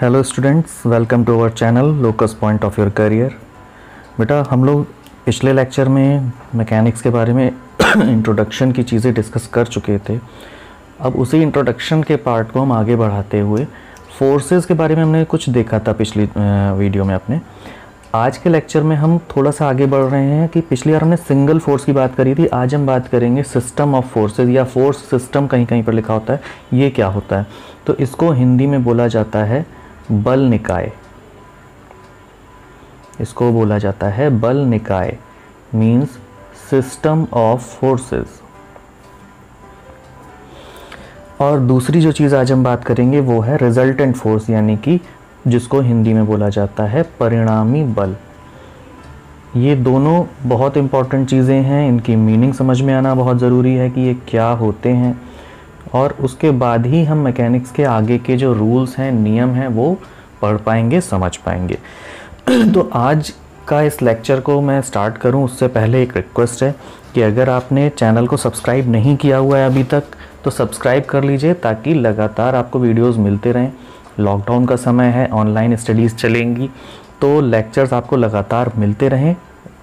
Hello students, welcome to our channel locus point of your career. बेटा, हम लोग पिछले लेक्चर में मैकेनिक्स के बारे में इंट्रोडक्शन की चीज़ें डिस्कस कर चुके थे। अब उसी इंट्रोडक्शन के पार्ट को हम आगे बढ़ाते हुए फोर्सेस के बारे में हमने कुछ देखा था पिछली वीडियो में अपने। आज के लेक्चर में हम थोड़ा सा आगे बढ़ रहे हैं कि पिछली बार हमने सिंगल फोर्स की बात करी थी, आज हम बात करेंगे सिस्टम ऑफ फोर्सेस या फोर्स सिस्टम, कहीं कहीं पर लिखा होता है। ये क्या होता है? तो इसको हिंदी में बोला जाता है बल निकाय। इसको बोला जाता है बल निकाय, मीन्स सिस्टम ऑफ फोर्सेस। और दूसरी जो चीज़ आज हम बात करेंगे वो है रिजल्टेंट फोर्स, यानी कि जिसको हिंदी में बोला जाता है परिणामी बल। ये दोनों बहुत इम्पॉर्टेंट चीज़ें हैं, इनकी मीनिंग समझ में आना बहुत ज़रूरी है कि ये क्या होते हैं, और उसके बाद ही हम मैकेनिक्स के आगे के जो रूल्स हैं, नियम हैं, वो पढ़ पाएंगे, समझ पाएंगे। तो आज का इस लेक्चर को मैं स्टार्ट करूं उससे पहले एक रिक्वेस्ट है कि अगर आपने चैनल को सब्सक्राइब नहीं किया हुआ है अभी तक तो सब्सक्राइब कर लीजिए, ताकि लगातार आपको वीडियोस मिलते रहें। लॉकडाउन का समय है, ऑनलाइन स्टडीज़ चलेंगी, तो लेक्चर्स आपको लगातार मिलते रहें,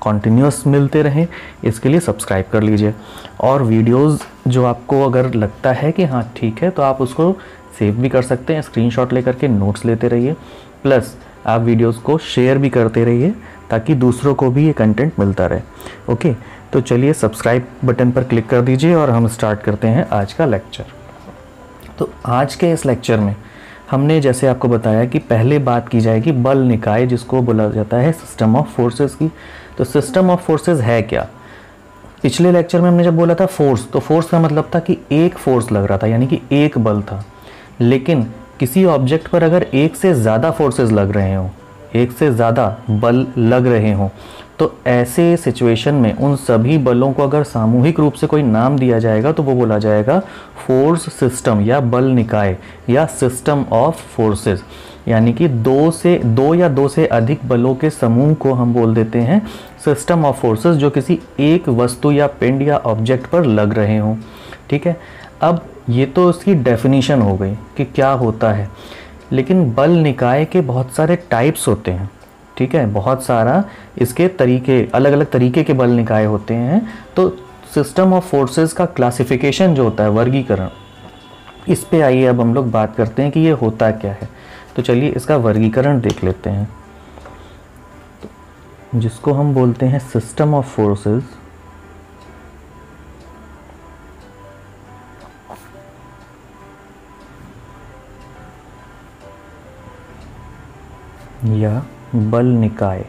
कॉन्टिन्यूस मिलते रहें, इसके लिए सब्सक्राइब कर लीजिए। और वीडियोस जो आपको अगर लगता है कि हाँ ठीक है, तो आप उसको सेव भी कर सकते हैं, स्क्रीनशॉट लेकर के नोट्स लेते रहिए, प्लस आप वीडियोस को शेयर भी करते रहिए ताकि दूसरों को भी ये कंटेंट मिलता रहे। ओके, तो चलिए सब्सक्राइब बटन पर क्लिक कर दीजिए और हम स्टार्ट करते हैं आज का लेक्चर। तो आज के इस लेक्चर में हमने जैसे आपको बताया कि पहले बात की जाएगी बल निकाय, जिसको बोला जाता है सिस्टम ऑफ फोर्सेस की। तो सिस्टम ऑफ फोर्सेस है क्या? पिछले लेक्चर में हमने जब बोला था फोर्स, तो फोर्स का मतलब था कि एक फोर्स लग रहा था, यानी कि एक बल था। लेकिन किसी ऑब्जेक्ट पर अगर एक से ज़्यादा फोर्सेस लग रहे हों, एक से ज़्यादा बल लग रहे हों, तो ऐसे सिचुएशन में उन सभी बलों को अगर सामूहिक रूप से कोई नाम दिया जाएगा तो वो बोला जाएगा फोर्स सिस्टम या बल निकाय या सिस्टम ऑफ फोर्सेस। यानी कि दो या दो से अधिक बलों के समूह को हम बोल देते हैं सिस्टम ऑफ फोर्सेस, जो किसी एक वस्तु या पिंड या ऑब्जेक्ट पर लग रहे हों। ठीक है, अब ये तो उसकी डेफिनेशन हो गई कि क्या होता है, लेकिन बल निकाय के बहुत सारे टाइप्स होते हैं। ठीक है, बहुत सारा इसके तरीके, अलग अलग तरीके के बल निकाय होते हैं। तो सिस्टम ऑफ फोर्सेस का क्लासिफिकेशन जो होता है, वर्गीकरण, इस पे आइए अब हम लोग बात करते हैं कि ये होता क्या है। तो चलिए इसका वर्गीकरण देख लेते हैं, जिसको हम बोलते हैं सिस्टम ऑफ फोर्सेस। या बल निकाय,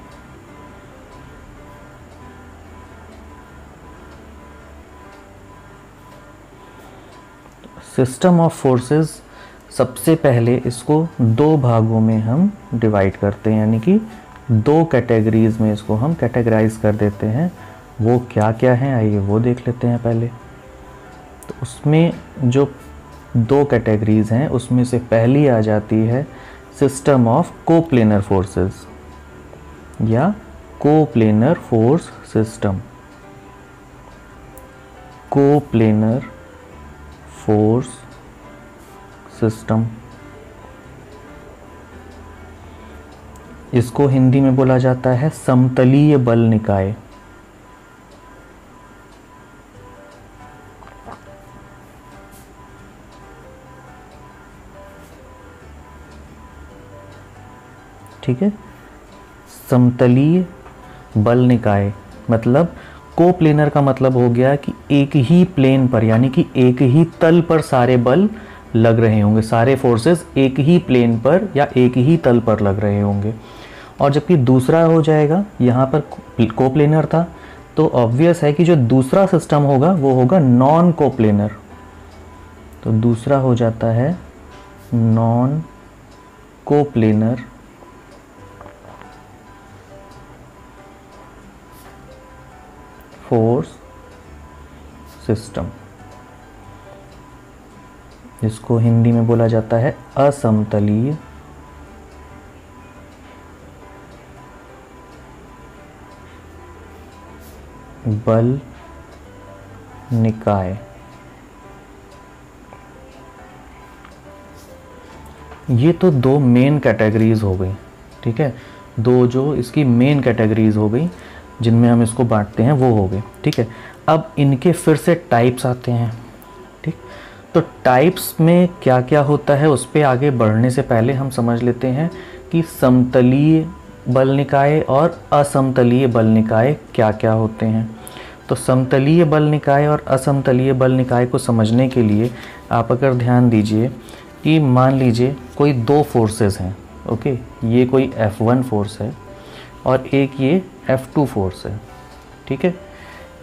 सिस्टम ऑफ फोर्सेस। सबसे पहले इसको दो भागों में हम डिवाइड करते हैं, यानी कि दो कैटेगरीज में इसको हम कैटेगराइज कर देते हैं। वो क्या क्या हैं, आइए वो देख लेते हैं पहले। तो उसमें जो दो कैटेगरीज हैं उसमें से पहली आ जाती है सिस्टम ऑफ कोप्लेनर फोर्सेस या coplanar force system. Coplanar force system, इसको हिंदी में बोला जाता है समतलीय बल निकाय। ठीक है, समतलीय बल निकाय मतलब कोप्लेनर का मतलब हो गया कि एक ही प्लेन पर, यानी कि एक ही तल पर सारे बल लग रहे होंगे, सारे फोर्सेस एक ही प्लेन पर या एक ही तल पर लग रहे होंगे। और जबकि दूसरा हो जाएगा, यहाँ पर कोप्लेनर था तो ऑब्वियस है कि जो दूसरा सिस्टम होगा वो होगा नॉन कोप्लेनर। तो दूसरा हो जाता है नॉन कोप्लेनर फोर्स सिस्टम, इसको हिंदी में बोला जाता है असमतलीय बल निकाय। ये तो दो मेन कैटेगरीज हो गई, ठीक है, दो जो इसकी मेन कैटेगरीज हो गई जिनमें हम इसको बांटते हैं वो हो गए, ठीक है। अब इनके फिर से टाइप्स आते हैं, ठीक। तो टाइप्स में क्या क्या होता है उस पर आगे बढ़ने से पहले हम समझ लेते हैं कि समतलीय बल निकाय और असमतलीय बल निकाय क्या क्या होते हैं। तो समतलीय बल निकाय और असमतलीय बल निकाय को समझने के लिए आप अगर ध्यान दीजिए कि मान लीजिए कोई दो फोर्सेस हैं, ओके, ये कोई F1 फोर्स है और एक ये F2 फोर्स है, ठीक है।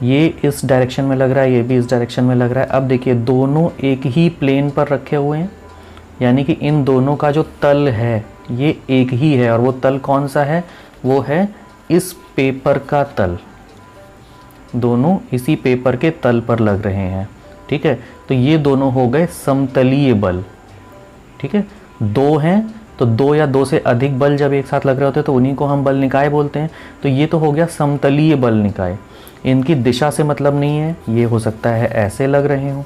ये इस डायरेक्शन में लग रहा है, ये भी इस डायरेक्शन में लग रहा है। अब देखिए दोनों एक ही प्लेन पर रखे हुए हैं, यानी कि इन दोनों का जो तल है ये एक ही है, और वो तल कौन सा है, वो है इस पेपर का तल, दोनों इसी पेपर के तल पर लग रहे हैं, ठीक है। तो ये दोनों हो गए समतलीय बल, ठीक है। दो हैं तो दो या दो से अधिक बल जब एक साथ लग रहे होते हैं तो उन्हीं को हम बल निकाय बोलते हैं। तो ये तो हो गया समतलीय बल निकाय। इनकी दिशा से मतलब नहीं है, ये हो सकता है ऐसे लग रहे हों,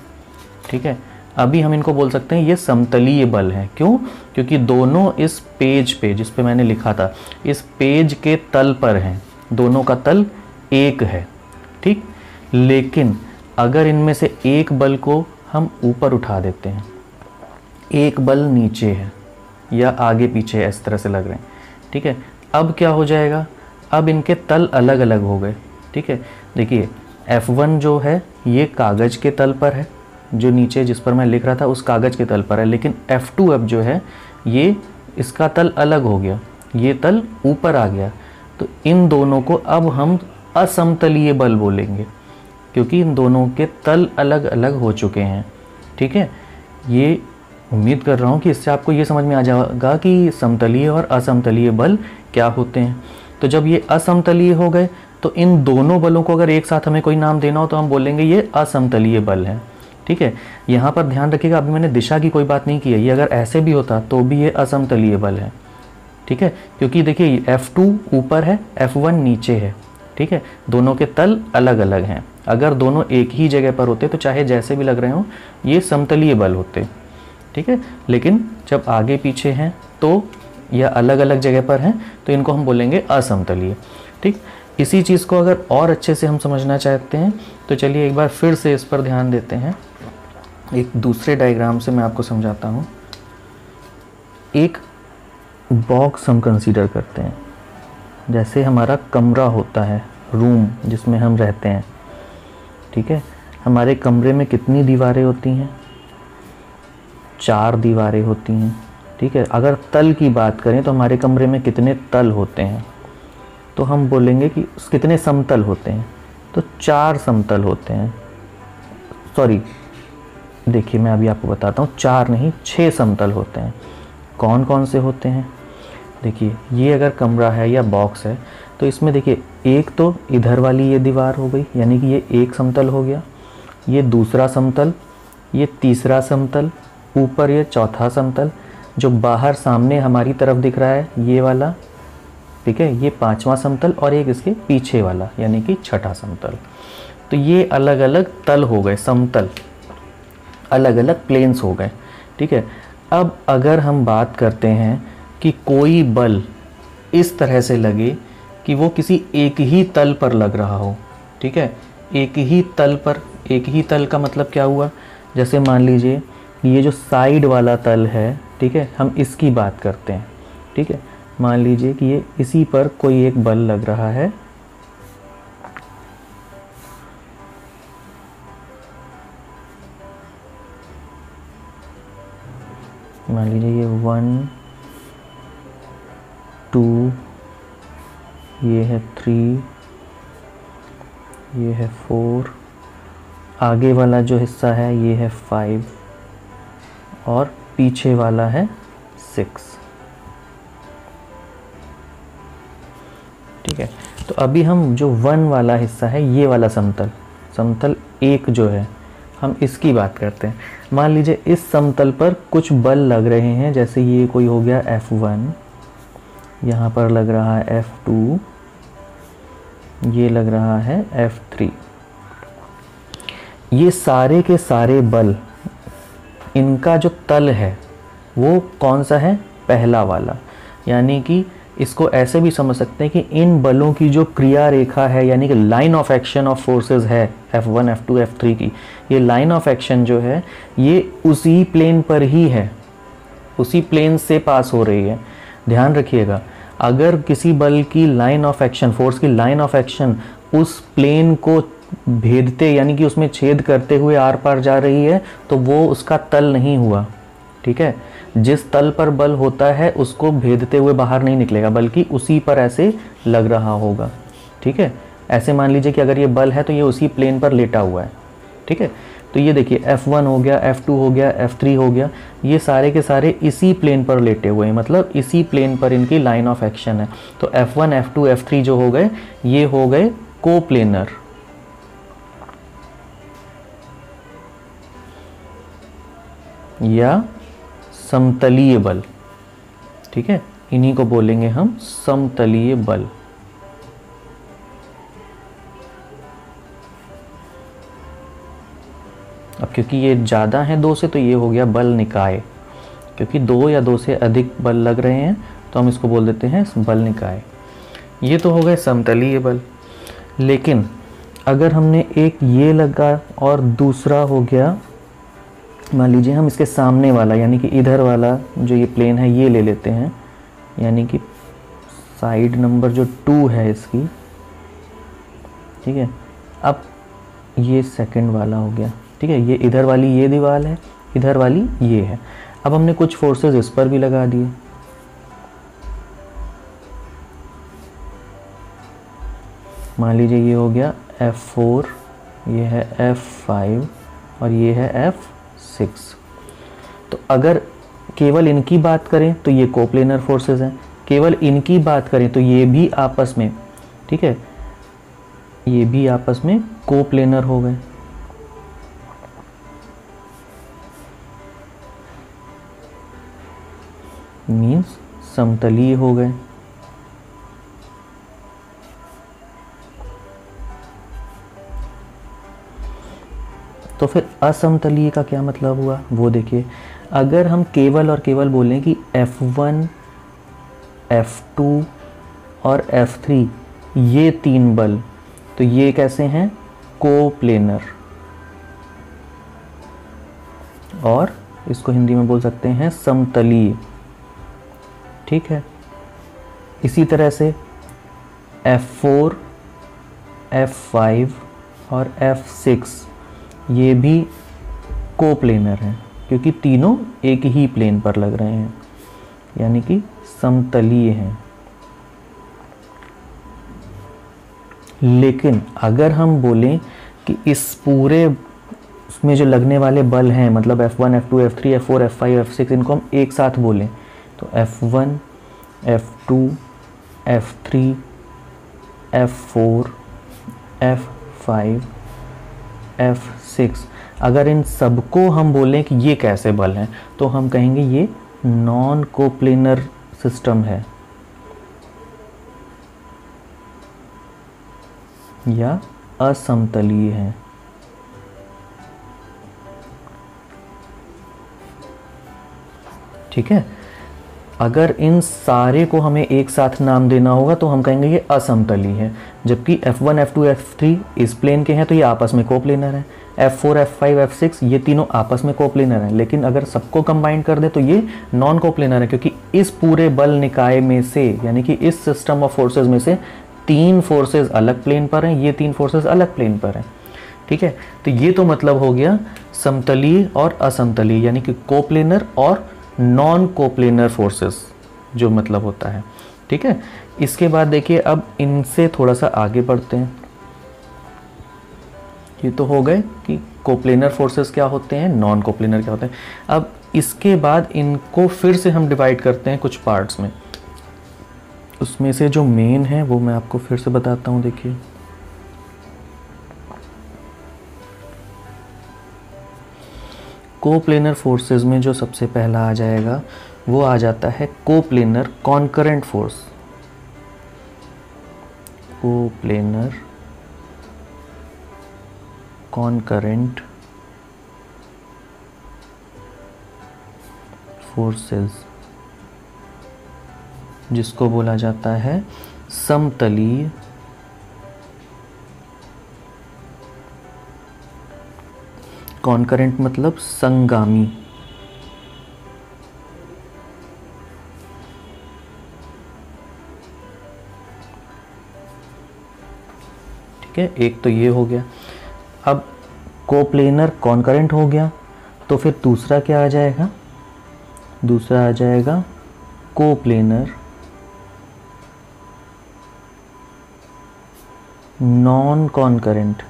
ठीक है, अभी हम इनको बोल सकते हैं ये समतलीय बल है। क्यों? क्योंकि दोनों इस पेज पे जिस पे मैंने लिखा था, इस पेज के तल पर हैं, दोनों का तल एक है, ठीक। लेकिन अगर इनमें से एक बल को हम ऊपर उठा देते हैं, एक बल नीचे है या आगे पीछे है, इस तरह से लग रहे हैं, ठीक है। अब क्या हो जाएगा, अब इनके तल अलग अलग हो गए, ठीक है। देखिए F1 जो है ये कागज़ के तल पर है, जो नीचे जिस पर मैं लिख रहा था उस कागज़ के तल पर है, लेकिन F2 अब जो है ये इसका तल अलग हो गया, ये तल ऊपर आ गया। तो इन दोनों को अब हम असमतलीय बल बोलेंगे, क्योंकि इन दोनों के तल अलग अलग हो चुके हैं, ठीक है। ये उम्मीद कर रहा हूँ कि इससे आपको ये समझ में आ जाएगा कि समतलीय और असमतलीय बल क्या होते हैं। तो जब ये असमतलीय हो गए तो इन दोनों बलों को अगर एक साथ हमें कोई नाम देना हो तो हम बोलेंगे ये असमतलीय बल है, ठीक है। यहाँ पर ध्यान रखिएगा, अभी मैंने दिशा की कोई बात नहीं की है, ये अगर ऐसे भी होता तो भी ये असमतलीय बल है, ठीक है, क्योंकि देखिए F2 ऊपर है, F1 नीचे है, ठीक है, दोनों के तल अलग अलग हैं। अगर दोनों एक ही जगह पर होते तो चाहे जैसे भी लग रहे हों ये समतलीय बल होते, ठीक है। लेकिन जब आगे पीछे हैं तो या अलग अलग जगह पर हैं तो इनको हम बोलेंगे असमतलीय, ठीक। इसी चीज़ को अगर और अच्छे से हम समझना चाहते हैं तो चलिए एक बार फिर से इस पर ध्यान देते हैं। एक दूसरे डायग्राम से मैं आपको समझाता हूँ। एक बॉक्स हम कंसीडर करते हैं, जैसे हमारा कमरा होता है, रूम जिसमें हम रहते हैं, ठीक है। हमारे कमरे में कितनी दीवारें होती हैं? चार दीवारें होती हैं, ठीक है। अगर तल की बात करें तो हमारे कमरे में कितने तल होते हैं, तो हम बोलेंगे कि कितने समतल होते हैं, तो चार समतल होते हैं। सॉरी, देखिए मैं अभी आपको बताता हूँ, चार नहीं 6 समतल होते हैं। कौन कौन से होते हैं? देखिए ये अगर कमरा है या बॉक्स है तो इसमें देखिए एक तो इधर वाली ये दीवार हो गई, यानी कि ये एक समतल हो गया, ये दूसरा समतल, ये तीसरा समतल, ऊपर ये चौथा समतल, जो बाहर सामने हमारी तरफ दिख रहा है ये वाला, ठीक है, ये पांचवा समतल, और एक इसके पीछे वाला यानी कि छठा समतल। तो ये अलग अलग तल हो गए, समतल, अलग अलग प्लेन्स हो गए, ठीक है। अब अगर हम बात करते हैं कि कोई बल इस तरह से लगे कि वो किसी एक ही तल पर लग रहा हो, ठीक है, एक ही तल पर। एक ही तल का मतलब क्या हुआ? जैसे मान लीजिए ये जो साइड वाला तल है, ठीक है, हम इसकी बात करते हैं, ठीक है। मान लीजिए कि ये इसी पर कोई एक बल लग रहा है, मान लीजिए ये 1, 2, ये है 3, ये है 4, आगे वाला जो हिस्सा है ये है 5 और पीछे वाला है 6, ठीक है। तो अभी हम जो 1 वाला हिस्सा है, ये वाला समतल, समतल 1 जो है, हम इसकी बात करते हैं। मान लीजिए इस समतल पर कुछ बल लग रहे हैं, जैसे ये कोई हो गया F1, यहाँ पर लग रहा है F2, ये लग रहा है F3। ये सारे के सारे बल, इनका जो तल है वो कौन सा है? पहला वाला। यानी कि इसको ऐसे भी समझ सकते हैं कि इन बलों की जो क्रिया रेखा है यानी कि line of action of forces है F1, F2, F3 की, ये लाइन ऑफ एक्शन जो है ये उसी प्लेन पर ही है, उसी प्लेन से पास हो रही है। ध्यान रखिएगा, अगर किसी बल की लाइन ऑफ एक्शन, फोर्स की लाइन ऑफ एक्शन उस प्लेन को भेदते यानी कि उसमें छेद करते हुए आर पार जा रही है तो वो उसका तल नहीं हुआ। ठीक है, जिस तल पर बल होता है उसको भेदते हुए बाहर नहीं निकलेगा बल्कि उसी पर ऐसे लग रहा होगा। ठीक है, ऐसे मान लीजिए कि अगर ये बल है तो ये उसी प्लेन पर लेटा हुआ है। ठीक है, तो ये देखिए F1 हो गया, F2 हो गया, F3 हो गया, ये सारे के सारे इसी प्लेन पर लेटे हुए हैं, मतलब इसी प्लेन पर इनकी लाइन ऑफ एक्शन है। तो F1, F2, F3 जो हो गए ये हो गए कोप्लेनर। या समतलीय बल। ठीक है, इन्हीं को बोलेंगे हम समतलीय बल। अब क्योंकि ये ज़्यादा हैं दो से तो ये हो गया बल निकाय, क्योंकि दो या दो से अधिक बल लग रहे हैं तो हम इसको बोल देते हैं बल निकाय। ये तो हो गए समतलीय बल। लेकिन अगर हमने एक ये लगा और दूसरा हो गया, मान लीजिए हम इसके सामने वाला यानी कि इधर वाला जो ये प्लेन है ये ले लेते हैं, यानी कि साइड नंबर जो 2 है इसकी। ठीक है, अब ये सेकंड वाला हो गया। ठीक है, ये इधर वाली ये दीवार है, इधर वाली ये है। अब हमने कुछ फोर्सेस इस पर भी लगा दिए। मान लीजिए ये हो गया F4, ये है F5 और ये है F6। तो अगर केवल इनकी बात करें तो ये कोप्लेनर फोर्सेस हैं, केवल इनकी बात करें तो ये भी आपस में, ठीक है, ये भी आपस में कोप्लेनर हो गए। मीन्स समतलीय हो गए। तो फिर असमतलीय का क्या मतलब हुआ वो देखिए। अगर हम केवल और केवल बोलें कि F1, F2 और F3 ये 3 बल, तो ये कैसे हैं? कोप्लेनर। और इसको हिंदी में बोल सकते हैं समतलीय। ठीक है, इसी तरह से F4, F5 और F6 ये भी कोप्लेनर हैं क्योंकि तीनों एक ही प्लेन पर लग रहे हैं, यानी कि समतलीय हैं। लेकिन अगर हम बोलें कि इस पूरे में जो लगने वाले बल हैं, मतलब F1, F2, F3, F4, F5, F6, इनको हम एक साथ बोलें तो F1, F2, F3, F4, F5, F6, अगर इन सबको हम बोलें कि ये कैसे बल हैं तो हम कहेंगे ये नॉन कोप्लेनर सिस्टम है या असमतलीय है। ठीक है, अगर इन सारे को हमें एक साथ नाम देना होगा तो हम कहेंगे ये असमतलीय है। जबकि F1, F2, F3 इस प्लेन के हैं तो ये आपस में कोप्लेनर हैं। F4, F5, F6 ये तीनों आपस में कोप्लेनर हैं। लेकिन अगर सबको कंबाइन कर दे तो ये नॉन कोप्लेनर है क्योंकि इस पूरे बल निकाय में से यानी कि इस सिस्टम ऑफ फोर्सेज में से 3 फोर्सेज अलग प्लेन पर हैं, ये 3 फोर्सेज अलग प्लेन पर हैं। ठीक है, तो ये तो मतलब हो गया समतलीय और असमतलीय, यानी कि कोप्लेनर और नॉन कोप्लेनर फोर्सेस जो मतलब होता है। ठीक है, इसके बाद देखिए अब इनसे थोड़ा सा आगे बढ़ते हैं। ये तो हो गए कि कोप्लेनर फोर्सेस क्या होते हैं, नॉन कोप्लेनर क्या होते हैं। अब इसके बाद इनको फिर से हम डिवाइड करते हैं कुछ पार्ट्स में। उसमें से जो मेन है वो मैं आपको फिर से बताता हूँ। देखिए कोप्लेनर फोर्सेस में जो सबसे पहला आ जाएगा वो आ जाता है coplanar concurrent force. Coplanar concurrent forces, जिसको बोला जाता है समतलीय कॉन्करेंट, मतलब संगामी। ठीक है, एक तो ये हो गया। अब कोप्लेनर कॉन्करेंट हो गया, तो फिर दूसरा क्या आ जाएगा? दूसरा आ जाएगा कोप्लेनर नॉन कॉन्करेंट।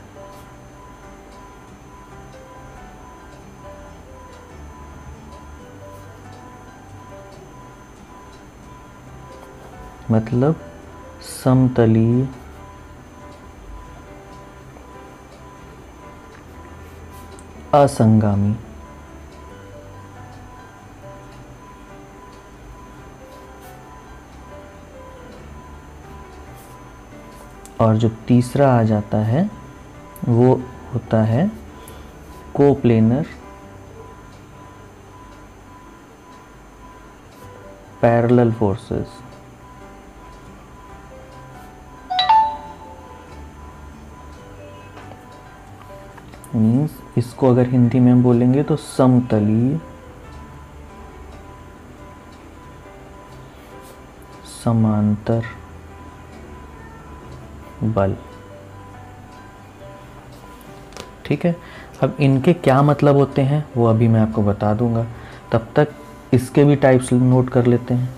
मतलब समतलीय असंगामी। और जो तीसरा आ जाता है वो होता है कोप्लेनर पैरेलल फोर्सेस। मीन्स इसको अगर हिंदी में हम बोलेंगे तो समतलीय समांतर बल। ठीक है, अब इनके क्या मतलब होते हैं वो अभी मैं आपको बता दूंगा, तब तक इसके भी टाइप्स नोट कर लेते हैं।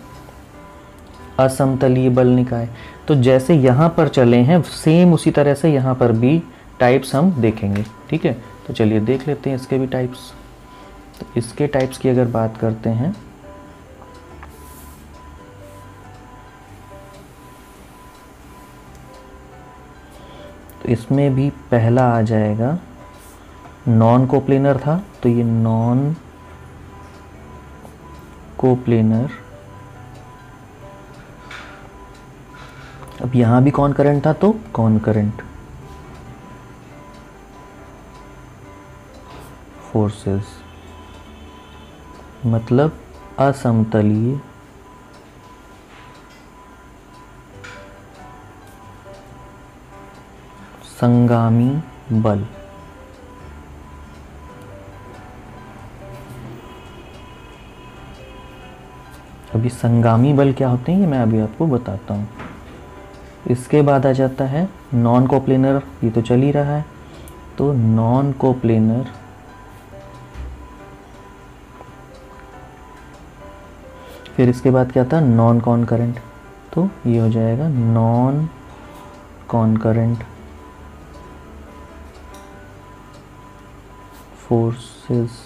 असमतलीय बल निकाय, तो जैसे यहाँ पर चले हैं सेम उसी तरह से यहाँ पर भी टाइप्स हम देखेंगे। ठीक है, तो चलिए देख लेते हैं इसके भी टाइप्स। तो इसके टाइप्स की अगर बात करते हैं तो इसमें भी पहला आ जाएगा, नॉन कोप्लेनर था तो ये नॉन कोप्लेनर। अब यहाँ भी कॉन्करेंट था तो कॉन्करेंट फोर्सेस, मतलब असमतलीय संगामी बल। अभी संगामी बल क्या होते हैं ये मैं अभी आपको बताता हूँ। इसके बाद आ जाता है नॉन कोप्लेनर, ये तो चल ही रहा है, तो नॉन कोप्लेनर फिर इसके बाद क्या था? नॉन कॉन्करेंट, तो ये हो जाएगा नॉन कॉन्करेंट फोर्सेस।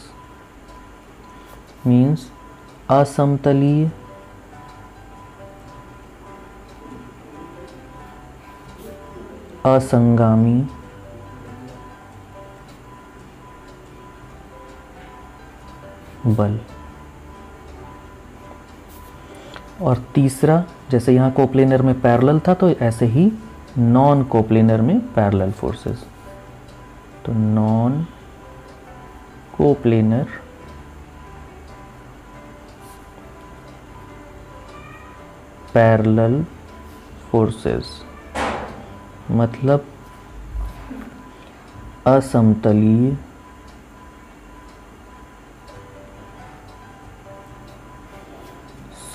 मीन्स असमतलीय असंगामी बल। और तीसरा, जैसे यहाँ कोप्लेनर में पैरेलल था तो ऐसे ही नॉन कोप्लेनर में पैरेलल फोर्सेस, तो नॉन कोप्लेनर पैरेलल फोर्सेस, मतलब असमतलीय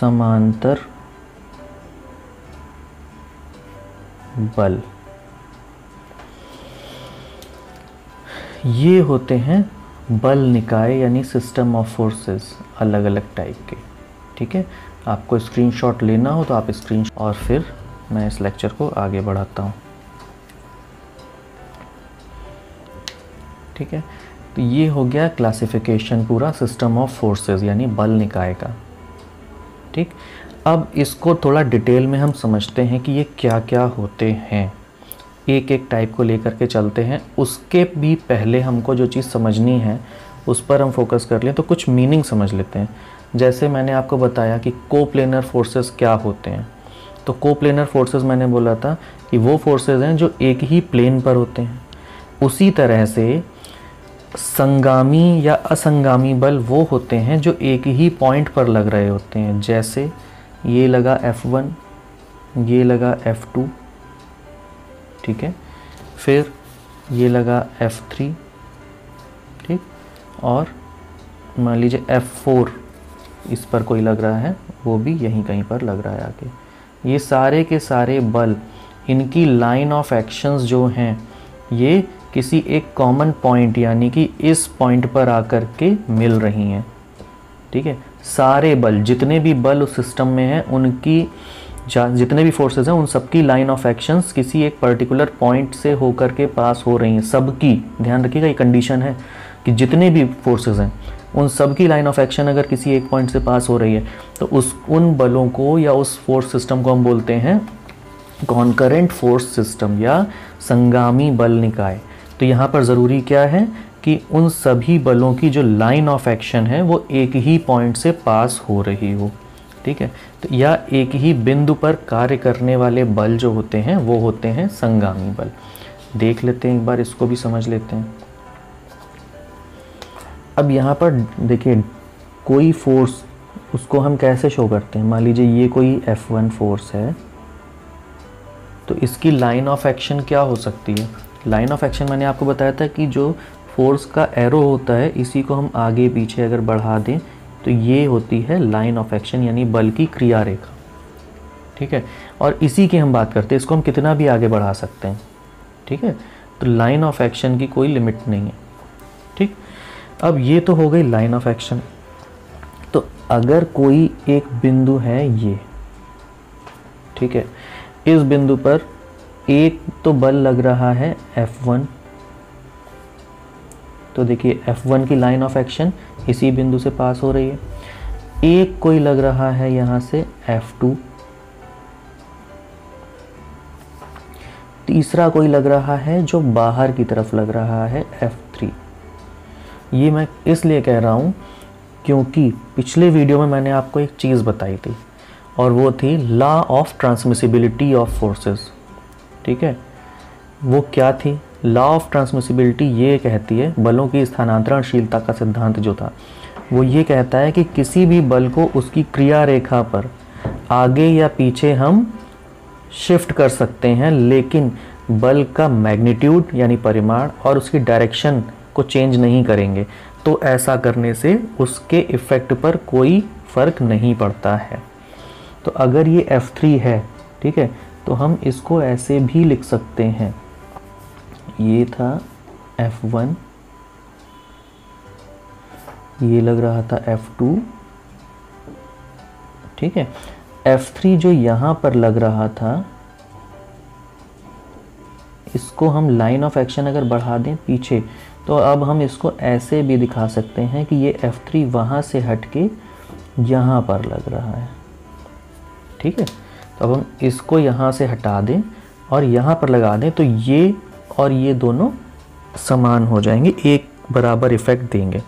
समांतर बल। ये होते हैं बल निकाय यानी सिस्टम ऑफ फोर्सेस अलग अलग टाइप के। ठीक है, आपको स्क्रीनशॉट लेना हो तो आप स्क्रीनशॉट, और फिर मैं इस लेक्चर को आगे बढ़ाता हूँ। ठीक है, तो ये हो गया क्लासिफिकेशन पूरा सिस्टम ऑफ फोर्सेस यानी बल निकाय का। ठीक, अब इसको थोड़ा डिटेल में हम समझते हैं कि ये क्या क्या होते हैं, एक एक टाइप को लेकर के चलते हैं। उसके भी पहले हमको जो चीज़ समझनी है उस पर हम फोकस कर लें, तो कुछ मीनिंग समझ लेते हैं। जैसे मैंने आपको बताया कि कोप्लेनर फोर्सेस क्या होते हैं, तो कोप्लेनर फोर्सेस मैंने बोला था कि वो फोर्सेस हैं जो एक ही प्लेन पर होते हैं। उसी तरह से संगामी या असंगामी बल वो होते हैं जो एक ही पॉइंट पर लग रहे होते हैं। जैसे ये लगा F1, ये लगा F2, ठीक है, फिर ये लगा F3, ठीक, और मान लीजिए F4 इस पर कोई लग रहा है, वो भी यहीं कहीं पर लग रहा है आके। ये सारे के सारे बल, इनकी लाइन ऑफ एक्शंस जो हैं, ये किसी एक कॉमन पॉइंट यानी कि इस पॉइंट पर आकर के मिल रही हैं, ठीक है। सारे बल, जितने भी बल उस सिस्टम में हैं, उनकी जितने भी फोर्सेस हैं, उन सबकी लाइन ऑफ एक्शंस किसी एक पर्टिकुलर पॉइंट से होकर के पास हो रही हैं। सबकी, ध्यान रखिएगा, ये कंडीशन है कि जितने भी फोर्सेस हैं उन सबकी लाइन ऑफ एक्शन अगर किसी एक पॉइंट से पास हो रही है तो उन बलों को या उस फोर्स सिस्टम को हम बोलते हैं कॉन्करेंट फोर्स सिस्टम या संगामी बल निकाय। तो यहाँ पर ज़रूरी क्या है कि उन सभी बलों की जो लाइन ऑफ एक्शन है वो एक ही पॉइंट से पास हो रही हो, ठीक है। तो या एक ही बिंदु पर कार्य करने वाले बल जो होते हैं वो होते हैं संगामी बल। देख लेते हैं एक बार, इसको भी समझ लेते हैं। अब यहाँ पर देखिए, कोई फोर्स उसको हम कैसे शो करते हैं। मान लीजिए ये कोई F1 फोर्स है, तो इसकी लाइन ऑफ एक्शन क्या हो सकती है। लाइन ऑफ एक्शन मैंने आपको बताया था कि जो फोर्स का एरो होता है इसी को हम आगे पीछे अगर बढ़ा दें तो ये होती है लाइन ऑफ एक्शन यानी बल की क्रिया रेखा, ठीक है। और इसी की हम बात करते हैं, इसको हम कितना भी आगे बढ़ा सकते हैं, ठीक है। तो लाइन ऑफ एक्शन की कोई लिमिट नहीं है, ठीक। अब ये तो हो गई लाइन ऑफ एक्शन। तो अगर कोई एक बिंदु है ये, ठीक है, इस बिंदु पर एक तो बल लग रहा है F1, तो देखिए F1 की लाइन ऑफ एक्शन इसी बिंदु से पास हो रही है। एक कोई लग रहा है यहाँ से F2, तीसरा कोई लग रहा है जो बाहर की तरफ लग रहा है F3। ये मैं इसलिए कह रहा हूँ क्योंकि पिछले वीडियो में मैंने आपको एक चीज़ बताई थी और वो थी law of transmissibility of forces, ठीक है। वो क्या थी? लॉ ऑफ ट्रांसमिसिबिलिटी ये कहती है, बलों की स्थानांतरणशीलता का सिद्धांत जो था वो ये कहता है कि किसी भी बल को उसकी क्रिया रेखा पर आगे या पीछे हम शिफ्ट कर सकते हैं, लेकिन बल का मैग्नीट्यूड यानी परिमाण और उसकी डायरेक्शन को चेंज नहीं करेंगे। तो ऐसा करने से उसके इफ़ेक्ट पर कोई फ़र्क नहीं पड़ता है। तो अगर ये F3 है, ठीक है, तो हम इसको ऐसे भी लिख सकते हैं, ये था F1, ये लग रहा था F2, ठीक है। F3 जो यहाँ पर लग रहा था इसको हम लाइन ऑफ एक्शन अगर बढ़ा दें पीछे, तो अब हम इसको ऐसे भी दिखा सकते हैं कि ये F3 वहाँ से हट के यहाँ पर लग रहा है, ठीक है। तो अब हम इसको यहाँ से हटा दें और यहाँ पर लगा दें तो ये और ये दोनों समान हो जाएंगे, एक बराबर इफ़ेक्ट देंगे।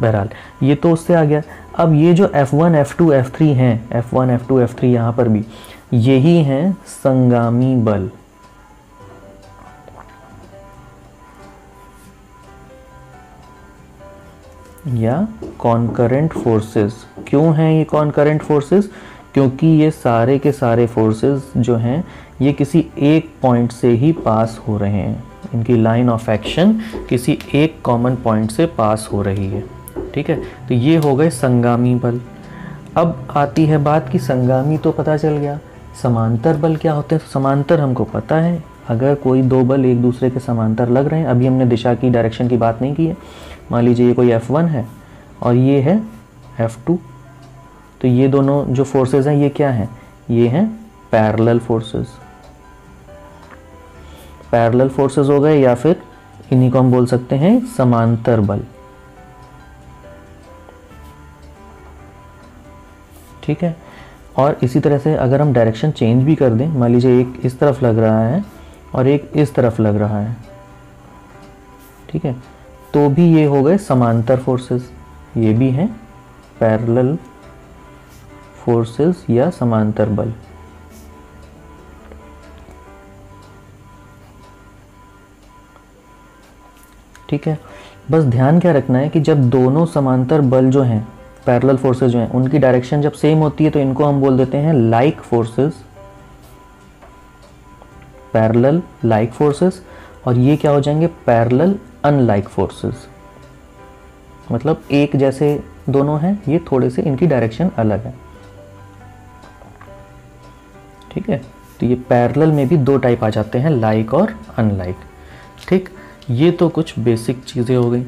बहरहाल ये तो उससे आ गया। अब ये जो F1, F2, F3 हैं, F1, F2, F3 यहाँ पर भी, यही हैं संगामी बल, या कॉन्करेंट फोर्सेस। क्यों हैं ये कॉन्करेंट फोर्सेस? क्योंकि ये सारे के सारे फोर्सेस जो हैं ये किसी एक पॉइंट से ही पास हो रहे हैं, इनकी लाइन ऑफ एक्शन किसी एक कॉमन पॉइंट से पास हो रही है, ठीक है। तो ये हो गए संगामी बल। अब आती है बात कि संगामी तो पता चल गया, समांतर बल क्या होते हैं। समांतर हमको पता है, अगर कोई दो बल एक दूसरे के समांतर लग रहे हैं, अभी हमने दिशा की, डायरेक्शन की बात नहीं की है। मान लीजिए ये कोई F1 है और ये है F2, तो ये दोनों जो फोर्सेस हैं ये क्या हैं? ये हैं पैरेलल फोर्सेस। पैरेलल फोर्सेस हो गए, या फिर इन्हीं को हम बोल सकते हैं समांतर बल, ठीक है। और इसी तरह से अगर हम डायरेक्शन चेंज भी कर दें, मान लीजिए एक इस तरफ लग रहा है और एक इस तरफ लग रहा है, ठीक है, तो भी ये हो गए समांतर फोर्सेस। ये भी हैं पैरेलल फोर्सेस या समांतर बल, ठीक है। बस ध्यान क्या रखना है कि जब दोनों समांतर बल जो हैं, पैरेलल फोर्सेज जो हैं, उनकी डायरेक्शन जब सेम होती है तो इनको हम बोल देते हैं like forces, parallel like forces. और ये क्या हो जाएंगे? Parallel unlike forces. मतलब एक जैसे दोनों हैं, ये थोड़े से इनकी डायरेक्शन अलग है। ठीक है, तो ये पैरेलल में भी दो टाइप आ जाते हैं, लाइक और अनलाइक। ठीक, ये तो कुछ बेसिक चीज़ें हो गई।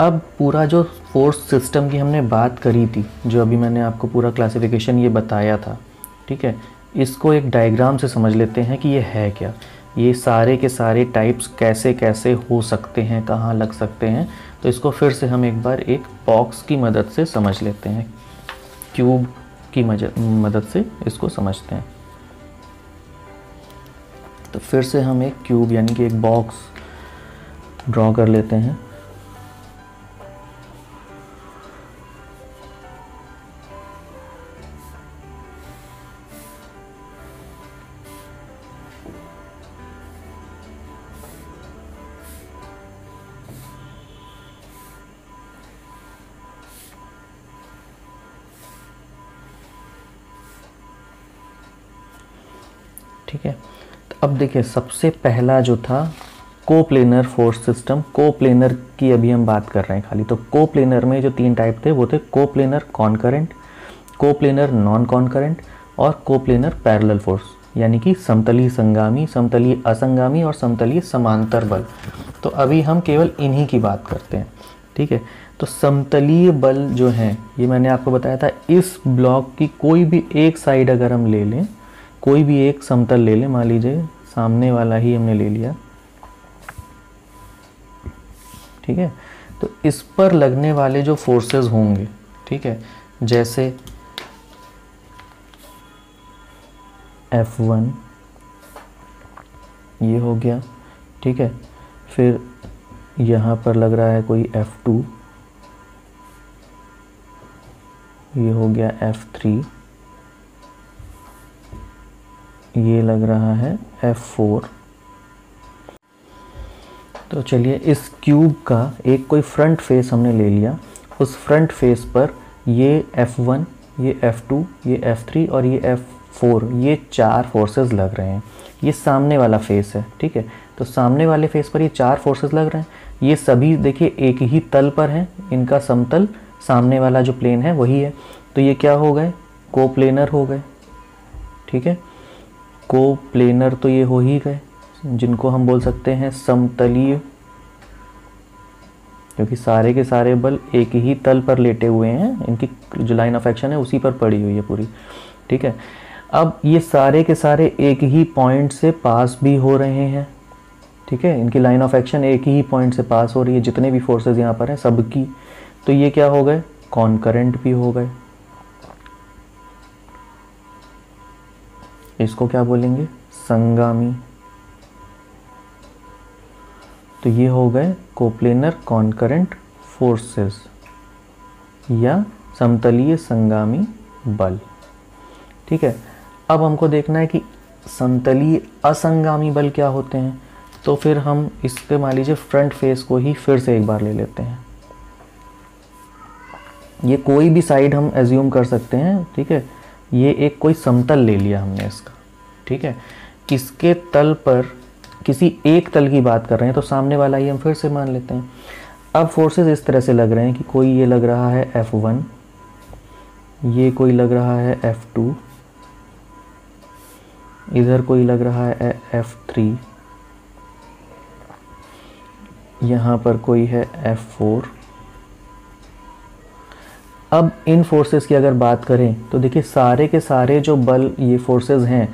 अब पूरा जो फोर्स सिस्टम की हमने बात करी थी, जो अभी मैंने आपको पूरा क्लासिफिकेशन ये बताया था, ठीक है, इसको एक डायग्राम से समझ लेते हैं कि ये है क्या, ये सारे के सारे टाइप्स कैसे कैसे हो सकते हैं, कहाँ लग सकते हैं। तो इसको फिर से हम एक बार एक बॉक्स की मदद से समझ लेते हैं, क्यूब की मदद से इसको समझते हैं। तो फिर से हम एक क्यूब यानी कि एक बॉक्स ड्रॉ कर लेते हैं। ठीक है, तो अब देखिए, सबसे पहला जो था कोप्लेनर फोर्स सिस्टम, कोप्लेनर की अभी हम बात कर रहे हैं खाली। तो कोप्लेनर में जो तीन टाइप थे वो थे coplanar concurrent, coplanar non concurrent और कोप्लेनर पैरेलल फोर्स, यानी कि समतलीय संगामी, समतलीय असंगामी और समतलीय समांतर बल। तो अभी हम केवल इन्हीं की बात करते हैं। ठीक है, तो समतलीय बल जो हैं, ये मैंने आपको बताया था, इस ब्लॉक की कोई भी एक साइड अगर हम ले लें, कोई भी एक समतल ले लें, मान लीजिए सामने वाला ही हमने ले लिया, ठीक है, तो इस पर लगने वाले जो फोर्सेस होंगे, ठीक है, जैसे F1 ये हो गया, ठीक है, फिर यहाँ पर लग रहा है कोई F2, ये हो गया F3, ये लग रहा है F4। तो चलिए, इस क्यूब का एक कोई फ्रंट फेस हमने ले लिया, उस फ्रंट फेस पर ये F1, ये F2, ये F3 और ये F4, ये चार फोर्सेस लग रहे हैं। ये सामने वाला फेस है, ठीक है, तो सामने वाले फेस पर ये चार फोर्सेस लग रहे हैं। ये सभी देखिए एक ही तल पर हैं, इनका समतल सामने वाला जो प्लेन है वही है। तो ये क्या हो गए? कोप्लेनर हो गए। ठीक है, कोप्लेनर तो ये हो ही गए, जिनको हम बोल सकते हैं समतलीय, क्योंकि सारे के सारे बल एक ही तल पर लेटे हुए हैं, इनकी जो लाइन ऑफ एक्शन है उसी पर पड़ी हुई है पूरी। ठीक है, अब ये सारे के सारे एक ही पॉइंट से पास भी हो रहे हैं, ठीक है, इनकी लाइन ऑफ एक्शन एक ही पॉइंट से पास हो रही है, जितने भी फोर्सेस यहाँ पर हैं सबकी। तो ये क्या हो गए? कॉनकरेंट भी हो गए। इसको क्या बोलेंगे? संगामी। तो ये हो गए कोप्लेनर कॉनकरेंट फोर्सेस या समतलीय संगामी बल। ठीक है, अब हमको देखना है कि समतलीय असंगामी बल क्या होते हैं। तो फिर हम इसके मान लीजिए फ्रंट फेस को ही फिर से एक बार ले लेते हैं। ये कोई भी साइड हम एज्यूम कर सकते हैं, ठीक है, ये एक कोई समतल ले लिया हमने इसका, ठीक है, इसके तल पर किसी एक तल की बात कर रहे हैं, तो सामने वाला ही हम फिर से मान लेते हैं। अब फोर्सेस इस तरह से लग रहे हैं कि कोई ये लग रहा है F1, ये कोई लग रहा है F2, इधर कोई लग रहा है F3, यहाँ पर कोई है F4। अब इन फोर्सेस की अगर बात करें तो देखिए सारे के सारे जो बल ये फोर्सेस हैं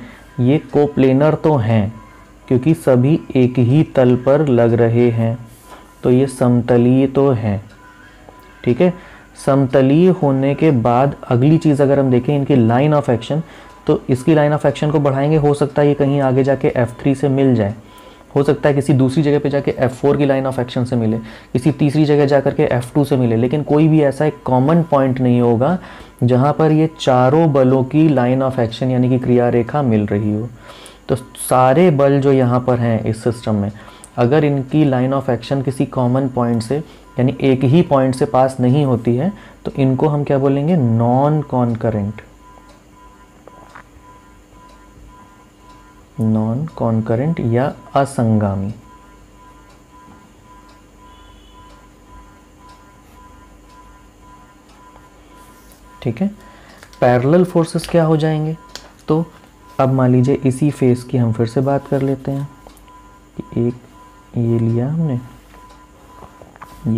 ये कोप्लेनर तो हैं, क्योंकि सभी एक ही तल पर लग रहे हैं, तो ये समतलीय तो हैं। ठीक है, समतलीय होने के बाद अगली चीज़ अगर हम देखें इनकी लाइन ऑफ एक्शन, तो इसकी लाइन ऑफ एक्शन को बढ़ाएंगे, हो सकता है ये कहीं आगे जाके F3 से मिल जाए, हो सकता है किसी दूसरी जगह पे जाके F4 की लाइन ऑफ एक्शन से मिले, किसी तीसरी जगह जाकर के F2 से मिले, लेकिन कोई भी ऐसा एक कॉमन पॉइंट नहीं होगा जहाँ पर ये चारों बलों की लाइन ऑफ एक्शन यानी कि क्रिया रेखा मिल रही हो। तो सारे बल जो यहाँ पर हैं इस सिस्टम में, अगर इनकी लाइन ऑफ एक्शन किसी कॉमन पॉइंट से यानी एक ही पॉइंट से पास नहीं होती है, तो इनको हम क्या बोलेंगे, नॉन कॉन्करेंट। नॉन कॉन्करेंट या असंगामी। ठीक है, पैरेलल फोर्सेस क्या हो जाएंगे, तो अब मान लीजिए इसी फेस की हम फिर से बात कर लेते हैं कि एक ये लिया हमने,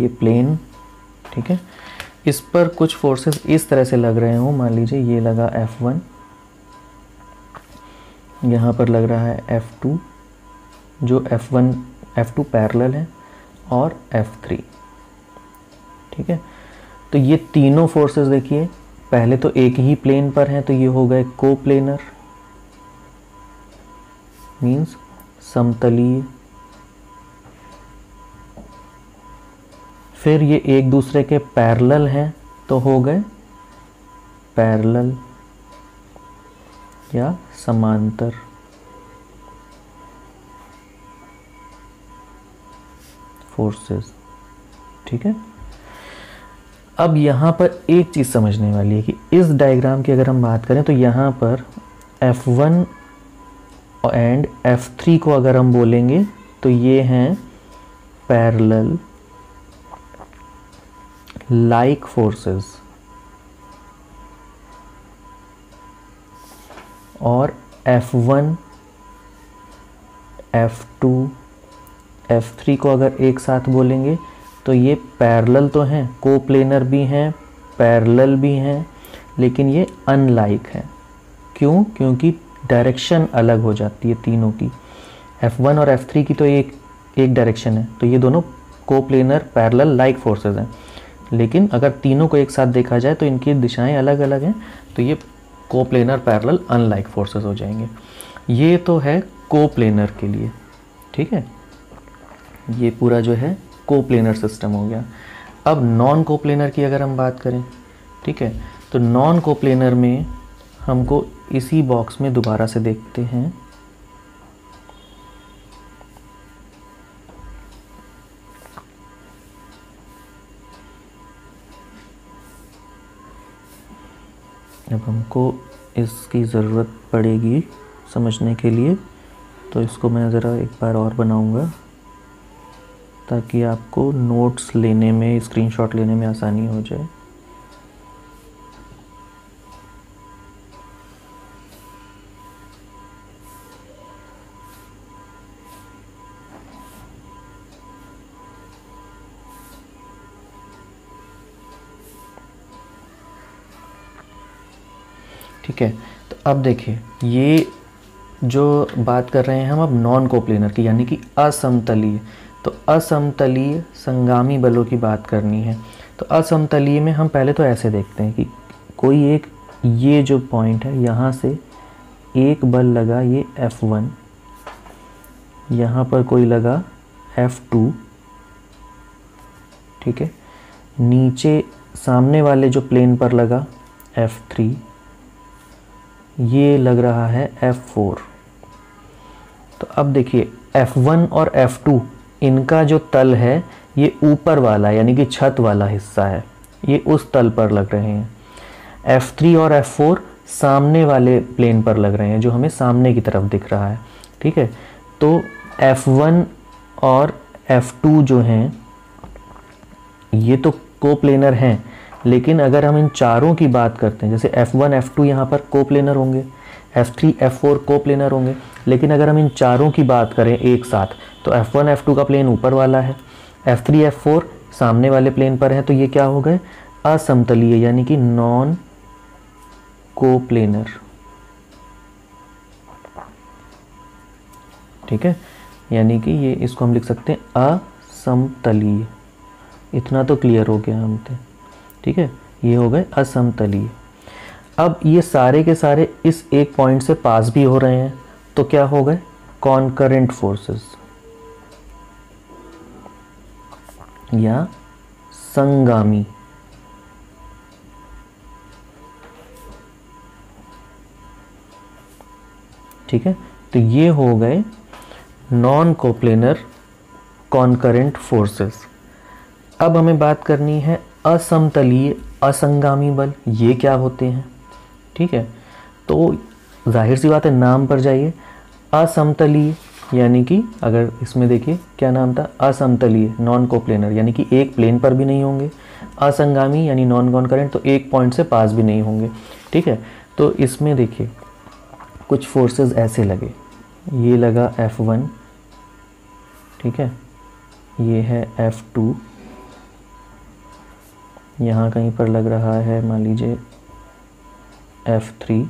ये प्लेन, ठीक है, इस पर कुछ फोर्सेस इस तरह से लग रहे हों। मान लीजिए ये लगा F1, यहाँ पर लग रहा है F2, जो F1 F2 पैरेलल है, और F3, ठीक है। तो ये तीनों फोर्सेस देखिए, पहले तो एक ही प्लेन पर हैं, तो ये हो गए कोप्लेनर, मीन्स समतलीय। फिर ये एक दूसरे के पैरेलल हैं, तो हो गए पैरेलल या समांतर। फोर्सेस, ठीक है। अब यहाँ पर एक चीज़ समझने वाली है कि इस डायग्राम की अगर हम बात करें तो यहाँ पर F1 एंड F3 को अगर हम बोलेंगे तो ये हैं पैरेलल लाइक फोर्सेस, और F1 F2 F3 को अगर एक साथ बोलेंगे तो ये पैरेलल तो हैं, कोप्लेनर भी हैं, पैरेलल भी हैं, लेकिन ये अनलाइक हैं। क्यों? क्योंकि डायरेक्शन अलग हो जाती है तीनों की। F1 और F3 की तो एक डायरेक्शन है, तो ये दोनों कोप्लेनर पैरेलल लाइक फोर्सेस हैं, लेकिन अगर तीनों को एक साथ देखा जाए तो इनकी दिशाएं अलग अलग हैं, तो ये कोप्लेनर पैरेलल अनलाइक फोर्सेस हो जाएंगे। ये तो है कोप्लेनर के लिए, ठीक है, ये पूरा जो है कोप्लेनर सिस्टम हो गया। अब नॉन कोप्लेनर की अगर हम बात करें, ठीक है, तो नॉन कोप्लेनर में हमको इसी बॉक्स में दोबारा से देखते हैं, अब हमको इसकी ज़रूरत पड़ेगी समझने के लिए, तो इसको मैं ज़रा एक बार और बनाऊंगा ताकि आपको नोट्स लेने में, स्क्रीनशॉट लेने में आसानी हो जाए। ठीक है, तो अब देखिए ये जो बात कर रहे हैं हम अब नॉन कोप्लेनर की, यानी कि असमतलीय। तो असमतलीय संगामी बलों की बात करनी है, तो असमतलीय में हम पहले तो ऐसे देखते हैं कि कोई एक, ये जो पॉइंट है यहाँ से एक बल लगा, ये F1, यहाँ पर कोई लगा F2, ठीक है, नीचे सामने वाले जो प्लेन पर लगा F3, ये लग रहा है F4। तो अब देखिए F1 और F2 इनका जो तल है ये ऊपर वाला, यानी कि छत वाला हिस्सा है, ये उस तल पर लग रहे हैं। F3 और F4 सामने वाले प्लेन पर लग रहे हैं, जो हमें सामने की तरफ दिख रहा है, ठीक है। तो F1 और F2 जो हैं ये तो कोप्लेनर हैं, लेकिन अगर हम इन चारों की बात करते हैं, जैसे F1 F2 यहाँ पर कोप्लेनर होंगे, F3 F4 कोप्लेनर होंगे, लेकिन अगर हम इन चारों की बात करें एक साथ तो F1 F2 का प्लेन ऊपर वाला है, F3 F4 सामने वाले प्लेन पर है, तो ये क्या हो गए, असमतलीय, यानी कि नॉन कोप्लेनर, ठीक है। यानी कि ये, इसको हम लिख सकते हैं असमतलीय, इतना तो क्लियर हो गया हमसे, ठीक है, ये हो गए असमतलीय। अब ये सारे के सारे इस एक पॉइंट से पास भी हो रहे हैं, तो क्या हो गए, कॉन्करेंट फोर्सेस या संगामी। ठीक है, तो ये हो गए नॉन कोप्लेनर कॉन्करेंट फोर्सेस। अब हमें बात करनी है असमतलीय असंगामी बल, ये क्या होते हैं। ठीक है, तो जाहिर सी बात है नाम पर जाइए, असमतलीय यानी कि अगर इसमें देखिए क्या नाम था, असमतलीय नॉन कोप्लेनर यानी कि एक प्लेन पर भी नहीं होंगे, असंगामी यानी नॉन कॉनकरेंट तो एक पॉइंट से पास भी नहीं होंगे। ठीक है, तो इसमें देखिए कुछ फोर्सेस ऐसे लगे, ये लगा F1, ठीक है, ये है F2, यहाँ कहीं पर लग रहा है मान लीजिए F3,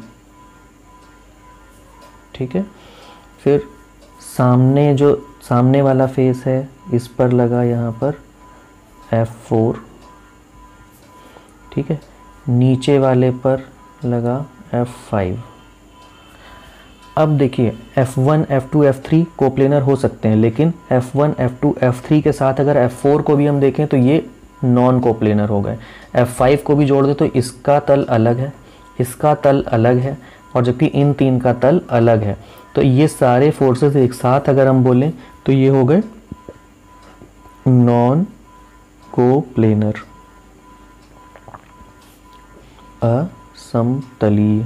ठीक है, फिर सामने जो सामने वाला फेस है इस पर लगा यहाँ पर F4, ठीक है, नीचे वाले पर लगा F5। अब देखिए F1, F2, F3 कोप्लेनर हो सकते हैं, लेकिन F1, F2, F3 के साथ अगर F4 को भी हम देखें तो ये नॉन कोप्लेनर हो गए। F5 को भी जोड़ दे तो इसका तल अलग है, इसका तल अलग है, और जबकि इन तीन का तल अलग है। तो ये सारे फोर्सेस एक साथ अगर हम बोलें तो ये हो गए नॉन कोप्लेनर असमतलीय।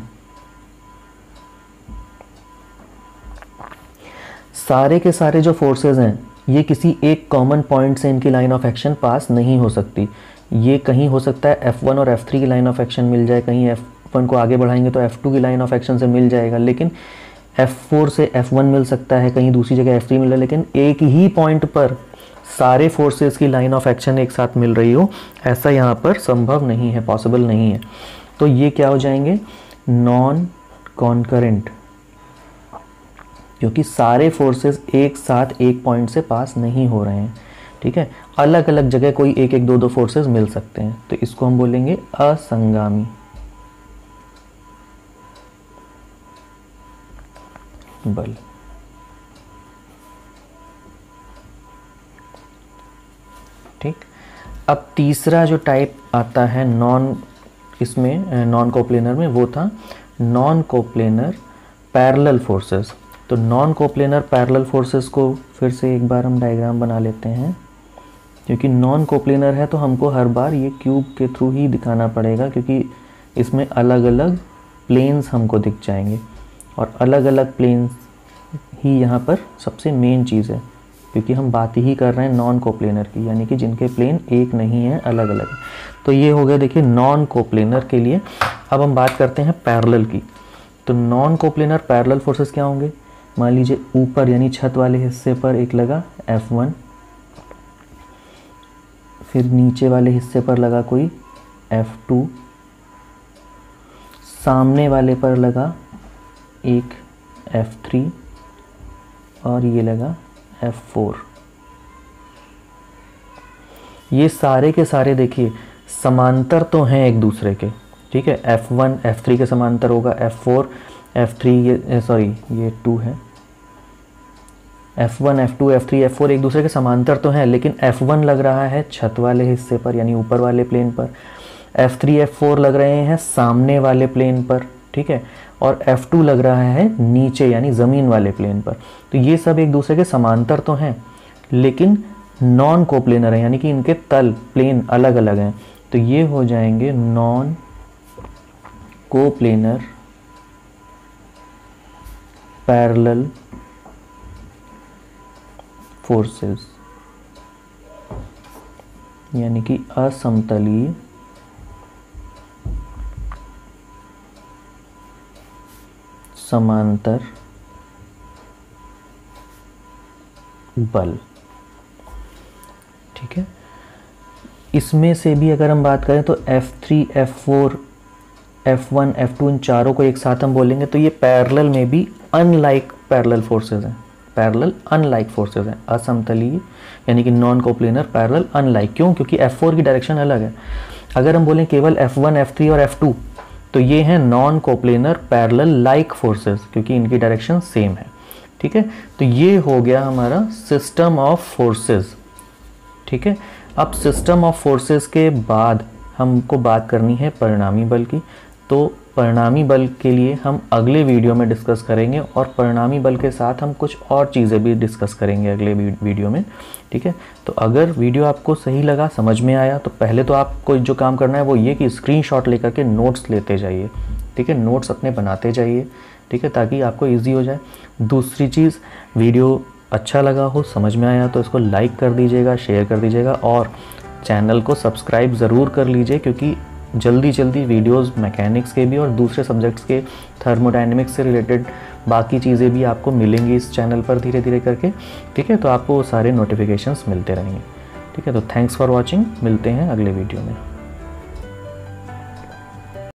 सारे के सारे जो फोर्सेस हैं ये किसी एक कॉमन पॉइंट से इनकी लाइन ऑफ एक्शन पास नहीं हो सकती। ये कहीं हो सकता है F1 और F3 की लाइन ऑफ एक्शन मिल जाए, कहीं F1 को आगे बढ़ाएंगे तो F2 की लाइन ऑफ एक्शन से मिल जाएगा, लेकिन F4 से F1 मिल सकता है, कहीं दूसरी जगह F3 मिल रहा है, लेकिन एक ही पॉइंट पर सारे फोर्सेस की लाइन ऑफ एक्शन एक साथ मिल रही हो, ऐसा यहाँ पर संभव नहीं है, पॉसिबल नहीं है। तो ये क्या हो जाएंगे, नॉन कॉनकरेंट, क्योंकि सारे फोर्सेस एक साथ एक पॉइंट से पास नहीं हो रहे हैं। ठीक है, अलग अलग जगह कोई एक एक दो दो फोर्सेस मिल सकते हैं, तो इसको हम बोलेंगे असंगामी। बल ठीक। अब तीसरा जो टाइप आता है नॉन कोप्लेनर में वो था नॉन कोप्लेनर पैरेलल फोर्सेस। तो नॉन कोप्लेनर पैरेलल फोर्सेस को फिर से एक बार हम डायग्राम बना लेते हैं, क्योंकि नॉन कोप्लेनर है तो हमको हर बार ये क्यूब के थ्रू ही दिखाना पड़ेगा, क्योंकि इसमें अलग अलग प्लेन्स हमको दिख जाएंगे, और अलग अलग प्लेन्स ही यहाँ पर सबसे मेन चीज़ है, क्योंकि हम बात ही कर रहे हैं नॉन कोप्लेनर की, यानी कि जिनके प्लेन एक नहीं है, अलग अलग है। तो ये हो गया देखिए नॉन कोप्लेनर के लिए। अब हम बात करते हैं पैरेलल की। तो नॉन कोप्लेनर पैरेलल फोर्सेस क्या होंगे, मान लीजिए ऊपर यानी छत वाले हिस्से पर एक लगा F1, फिर नीचे वाले हिस्से पर लगा कोई F2, सामने वाले पर लगा एक F3 और ये लगा F4। ये सारे के सारे देखिए समांतर तो हैं एक दूसरे के, ठीक है, F1 F3 के समांतर होगा F4 F3, ये सॉरी ये 2 है, F1 F2 F3 F4 एक दूसरे के समांतर तो हैं, लेकिन F1 लग रहा है छत वाले हिस्से पर यानी ऊपर वाले प्लेन पर, F3 F4 लग रहे हैं सामने वाले प्लेन पर, ठीक है, और F2 लग रहा है नीचे यानी ज़मीन वाले प्लेन पर। तो ये सब एक दूसरे के समांतर तो हैं, लेकिन नॉन कोप्लेनर है यानी कि इनके तल प्लेन अलग अलग हैं। तो ये हो जाएंगे नॉन कोप्लेनर पैरेलल फोर्सेस, यानी कि असमतलीय समांतर बल। ठीक है, इसमें से भी अगर हम बात करें तो F3, F4, F1, F2 इन चारों को एक साथ हम बोलेंगे, तो ये पैरेलल में भी अनलाइक पैरेलल फोर्सेस हैं, पैरेलल अनलाइक फोर्सेस हैं, असमतलीय यानी कि नॉन कोप्लेनर पैरेलल अनलाइक। क्यों, क्योंकि F4 की डायरेक्शन अलग है। अगर हम बोलें केवल F1, F3 और F2 तो ये हैं non coplanar parallel like forces, क्योंकि इनकी डायरेक्शन सेम है। ठीक है, तो ये हो गया हमारा सिस्टम ऑफ फोर्सेस। ठीक है, अब सिस्टम ऑफ फोर्सेस के बाद हमको बात करनी है परिणामी बल की। तो परिणामी बल के लिए हम अगले वीडियो में डिस्कस करेंगे और परिणामी बल के साथ हम कुछ और चीज़ें भी डिस्कस करेंगे अगले वीडियो में, ठीक है। तो अगर वीडियो आपको सही लगा, समझ में आया, तो पहले तो आपको जो काम करना है वो ये कि स्क्रीनशॉट लेकर के नोट्स लेते जाइए, ठीक है, नोट्स अपने बनाते जाइए, ठीक है, ताकि आपको ईजी हो जाए। दूसरी चीज़, वीडियो अच्छा लगा हो, समझ में आया, तो इसको लाइक कर दीजिएगा, शेयर कर दीजिएगा और चैनल को सब्सक्राइब ज़रूर कर लीजिए, क्योंकि जल्दी जल्दी वीडियोस मैकेनिक्स के भी और दूसरे सब्जेक्ट्स के थर्मोडायनेमिक्स से रिलेटेड बाकी चीज़ें भी आपको मिलेंगी इस चैनल पर धीरे धीरे करके, ठीक है। तो आपको सारे नोटिफिकेशंस मिलते रहेंगे, ठीक है। तो थैंक्स फॉर वॉचिंग, मिलते हैं अगले वीडियो में।